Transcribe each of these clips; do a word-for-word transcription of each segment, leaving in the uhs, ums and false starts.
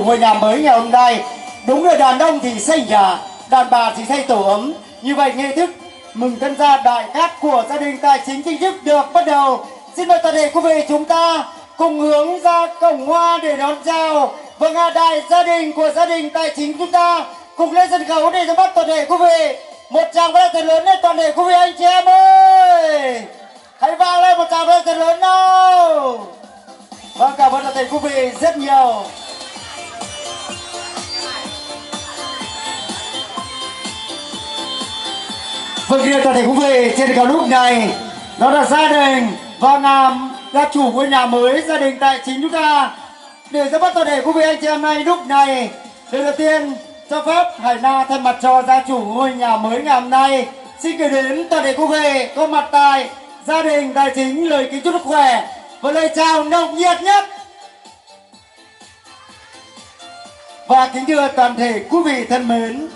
chủ ngôi nhà mới ngày hôm nay. Đúng rồi, đàn ông thì xây nhà, đàn bà thì xây tổ ấm. Như vậy nghi thức mừng tân gia đại cát của gia đình tài chính chính thức được bắt đầu. Xin mời toàn thể quý vị chúng ta cùng hướng ra cổng hoa để đón chào. Vâng à, đại gia đình của gia đình tài chính chúng ta cùng lên sân khấu để ra mắt toàn thể quý vị. Một tràng vang thật lớn lên toàn thể quý vị anh chị em ơi. Hãy vang lên một tràng vang thật lớn nào. Vâng, cảm ơn toàn thể quý vị rất nhiều. Vâng, kia toàn thể quý vị trên cả lúc này đó là gia đình và làm gia chủ của nhà mới gia đình tài chính chúng ta để ra mắt toàn thể quý vị anh chị em nay lúc này. Lời đầu tiên cho phép Hải Na thay mặt cho gia chủ ngôi nhà mới ngày hôm nay xin gửi đến toàn thể quý vị có mặt tại gia đình tài chính lời kính chúc sức khỏe và lời chào nồng nhiệt nhất. Và kính thưa toàn thể quý vị thân mến,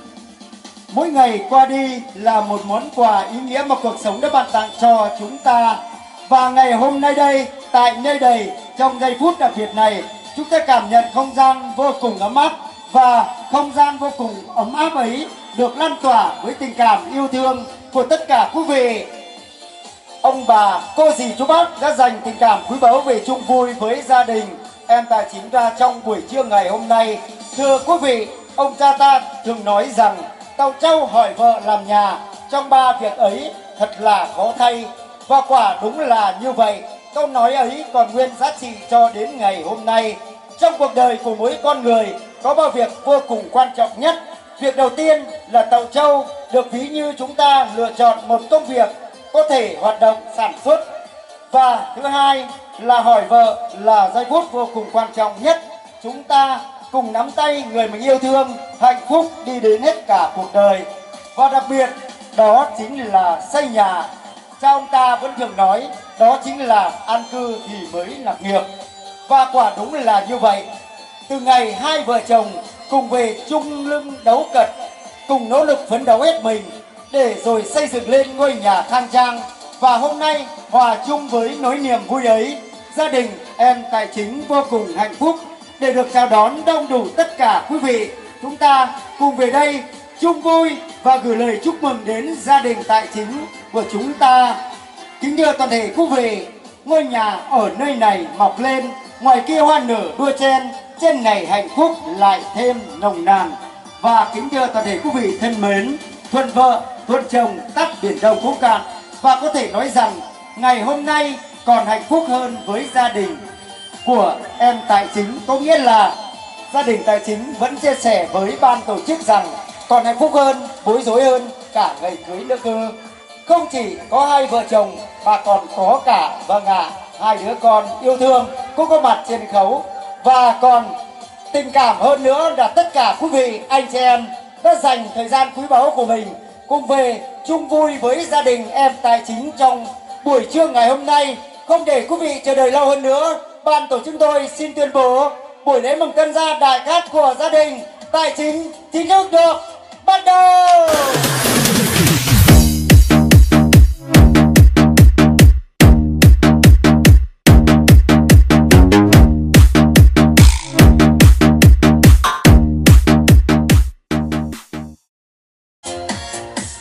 mỗi ngày qua đi là một món quà ý nghĩa mà cuộc sống đã ban tặng cho chúng ta. Và ngày hôm nay đây, tại nơi đây, trong giây phút đặc biệt này, chúng ta cảm nhận không gian vô cùng ấm áp. Và không gian vô cùng ấm áp ấy được lan tỏa với tình cảm yêu thương của tất cả quý vị. Ông bà, cô dì, chú bác đã dành tình cảm quý báu về chung vui với gia đình em tài chính ra trong buổi trưa ngày hôm nay. Thưa quý vị, ông cha ta thường nói rằng tàu trâu hỏi vợ làm nhà, trong ba việc ấy thật là khó thay. Và quả đúng là như vậy, câu nói ấy còn nguyên giá trị cho đến ngày hôm nay. Trong cuộc đời của mỗi con người có ba việc vô cùng quan trọng nhất. Việc đầu tiên là tàu trâu, được ví như chúng ta lựa chọn một công việc có thể hoạt động sản xuất. Và thứ hai là hỏi vợ là giây phút vô cùng quan trọng nhất. Chúng ta cùng nắm tay người mình yêu thương, hạnh phúc đi đến hết cả cuộc đời. Và đặc biệt đó chính là xây nhà. Cha ông ta vẫn thường nói đó chính là an cư thì mới lập nghiệp. Và quả đúng là như vậy. Từ ngày hai vợ chồng cùng về chung lưng đấu cật, cùng nỗ lực phấn đấu hết mình để rồi xây dựng lên ngôi nhà khang trang. Và hôm nay hòa chung với nỗi niềm vui ấy, gia đình em tài chính vô cùng hạnh phúc để được chào đón đông đủ tất cả quý vị. Chúng ta cùng về đây chung vui và gửi lời chúc mừng đến gia đình tài chính của chúng ta. Kính thưa toàn thể quý vị, ngôi nhà ở nơi này mọc lên, ngoài kia hoa nở đua chen, trên này hạnh phúc lại thêm nồng nàn. Và kính thưa toàn thể quý vị thân mến, thuận vợ, thuận chồng, tắt biển đông khúc cạn. Và có thể nói rằng ngày hôm nay còn hạnh phúc hơn với gia đình của em tài chính. Có nghĩa là gia đình tài chính vẫn chia sẻ với ban tổ chức rằng còn hạnh phúc hơn, bối rối hơn cả ngày cưới nữa cơ. Không chỉ có hai vợ chồng mà còn có cả, vâng ạ, hai đứa con yêu thương cũng có mặt trên khấu. Và còn tình cảm hơn nữa là tất cả quý vị, anh chị em đã dành thời gian quý báu của mình cùng về chung vui với gia đình em tài chính trong buổi trưa ngày hôm nay. Không để quý vị chờ đợi lâu hơn nữa, ban tổ chức tôi xin tuyên bố buổi lễ mừng tân gia đại cát của gia đình tài chính chính thức được bắt đầu.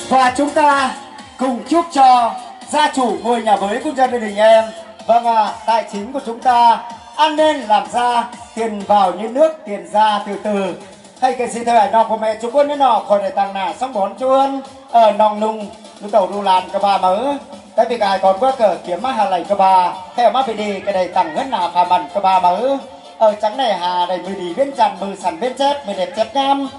Và chúng ta cùng chúc cho gia chủ ngôi nhà mới của gia đình em, vâng à, tài chính của chúng ta ăn nên làm ra, tiền vào như nước, tiền ra từ từ. Hay cái gì thời hải nọ của mẹ chú quân đến nọ khỏi để tàng nà xong bón chú quân ở nòng nung lúc tàu đu làn cơ bà mớ tại vì ai còn bước cờ kiếm mắt hà lành cơ bà theo mắt về đi cái này tặng hết nà phà mặn cơ bà mớ ở trắng này hà đầy mười đi biến chằn mười sẵn biến chết mười đẹp chết nam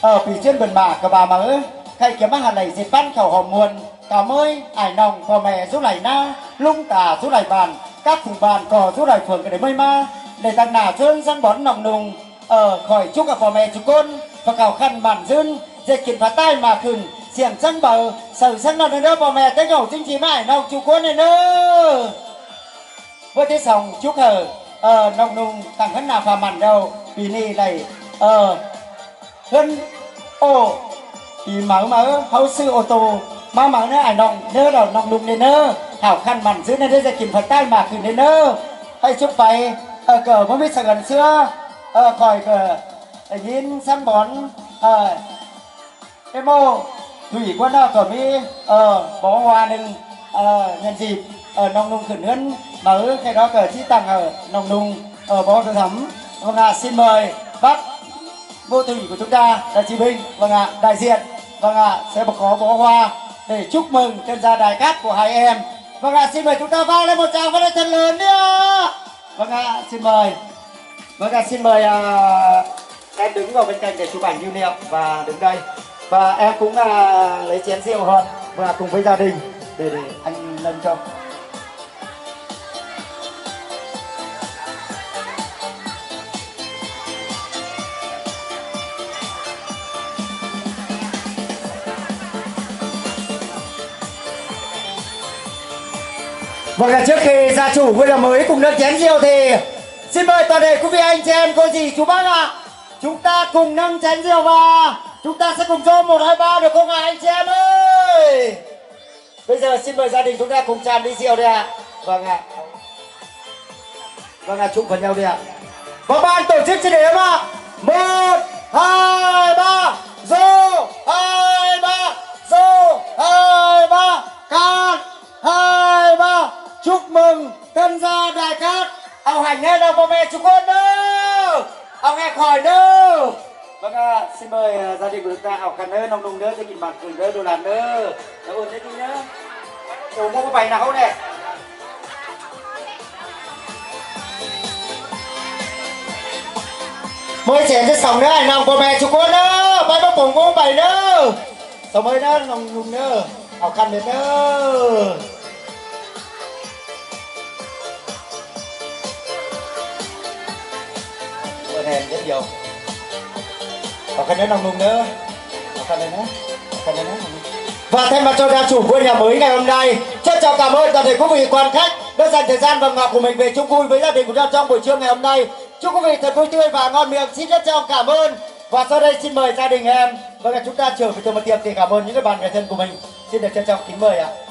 ở phía trên bần bà cơ bà mớ khai kiếm mắt hà lành dịp bắt khẩu hồng muôn cảm ơi ải nòng của mẹ rút này na lung tả rút này bàn các thùng bàn cò rút này phường cái đấy mây ma để tặng nà chân sang bón nòng nùng ở khỏi chúc cả phò mẹ chú con và cào khăn bản dưng dệt kiện phá tay mà khừng xiềng sang bờ sầu sang nào nữa phò mẹ tới cầu chính trí mãi nào chú con này nữa với thế sòng chúc hở ờ nồng nùng thằng hân nào phà mặn đâu vì ni này ờ hân ô thì máu máu hấu sư ô tô máu máu nữa ảnh nồng nơ đầu nồng nùng này nơ hảo khăn bản dưng này dệt kiện phá tay mà khừng này nơ hay chúc phải ở cờ mới biết sợ gần xưa. Ờ, khỏi nhìn săn bón ờ em ô thủy quân ở cẩm mi ờ bó hoa nên ờ nhân dịp ở nông nung khẩn hơn mà ở cái đó cờ chi tặng ở nông nung ở bó thơ thắm. Vâng ạ, xin mời bác vô thủy của chúng ta là chị Bình, vâng ạ, đại diện, vâng ạ, sẽ có bó hoa để chúc mừng trên gia đài cát của hai em. Vâng ạ, xin mời chúng ta vang lên một tràng vang lên thật lớn đi ạ. Vâng ạ, xin mời. Vâng ạ, xin mời uh, em đứng vào bên cạnh để chụp ảnh lưu niệm và đứng đây. Và em cũng uh, lấy chén rượu hơn và cùng với gia đình để, để anh nâng cho. Vâng là trước khi gia chủ vui là mới cùng nâng chén rượu thì xin mời toàn thể quý vị anh chị em cô dì chú bác ạ, chúng ta cùng nâng chén rượu và chúng ta sẽ cùng cho một hai ba được không ạ anh chị em ơi. Bây giờ xin mời gia đình chúng ta cùng tràn đi rượu đi ạ. Vâng ạ, vâng ạ, chúc vào nhau đi ạ. Có ban tổ chức trên đấy em ạ. Một hai ba rượu, hai ba rượu, hai ba can, hai ba. Chúc mừng tân gia đài cát. Ông hành nghe đâu bố mẹ chú con đâu, ông nghe khỏi đâu. Vâng ạ, à, xin mời gia đình của chúng ta học khăn ơi, nông nông nữa, cái nhìn mặt cười nữa, đồ làm nữa. Cảm ơn thế đi nữa. Chú mua cái bài nào không nè. Mới trẻ sẽ sống nữa, hành nông bố mẹ chú con đâu, bài bác bổng bố bài đâu. Sống ơi nữa, nông nông nữa, học khăn biết nữa. Hèn rất nhiều. Học khăn nữa nồng nùng nữa. Học khăn nữa nữa. Học khăn nữa nữa. Và thay mặt cho gia chủ của nhà mới ngày hôm nay, chân trọng cảm ơn toàn thể quý vị quan khách đã dành thời gian và ngọt của mình về chung vui với gia đình của ta trong buổi trưa ngày hôm nay. Chúc quý vị thật vui tươi và ngon miệng. Xin rất trọng cảm ơn. Và sau đây xin mời gia đình em. Vâng, chúng ta trở về từ một tiệm thì cảm ơn những cái bạn người thân của mình. Xin được trân trọng kính mời ạ.